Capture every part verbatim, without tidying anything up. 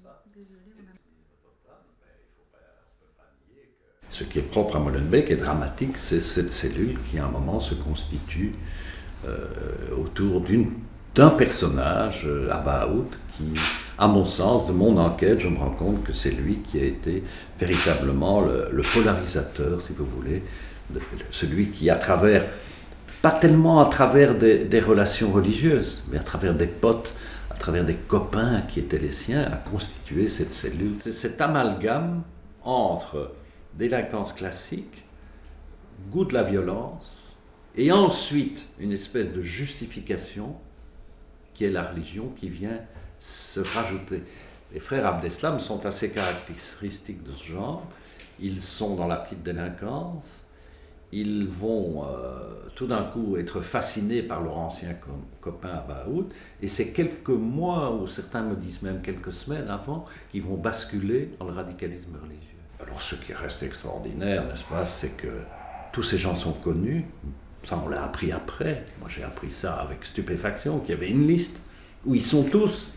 ça. Ce qui est propre à Molenbeek et dramatique, c'est cette cellule qui à un moment se constitue euh, autour d'un personnage, euh, Abaaoud, qui, à mon sens, de mon enquête, je me rends compte que c'est lui qui a été véritablement le, le polarisateur, si vous voulez, de, de, celui qui, à travers, pas tellement à travers des, des relations religieuses, mais à travers des potes, à travers des copains qui étaient les siens, a constitué cette cellule. C'est cet amalgame entre délinquance classique, goût de la violence, et ensuite une espèce de justification qui est la religion qui vient se rajouter. Les frères Abdeslam sont assez caractéristiques de ce genre. Ils sont dans la petite délinquance, ils vont euh, tout d'un coup être fascinés par leur ancien com copain Abaaoud, et c'est quelques mois, ou certains me disent même quelques semaines avant, qu'ils vont basculer dans le radicalisme religieux. Alors ce qui reste extraordinaire, n'est-ce pas, c'est que tous ces gens sont connus, ça on l'a appris après, moi j'ai appris ça avec stupéfaction, qu'il y avait une liste où ils sont tous,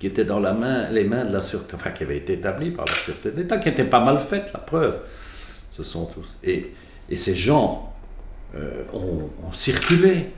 qui était dans la main, les mains de la Sûreté, enfin qui avait été établie par la Sûreté d'État, qui était pas mal faite, la preuve, ce sont tous. Et, et ces gens euh, ont, ont circulé.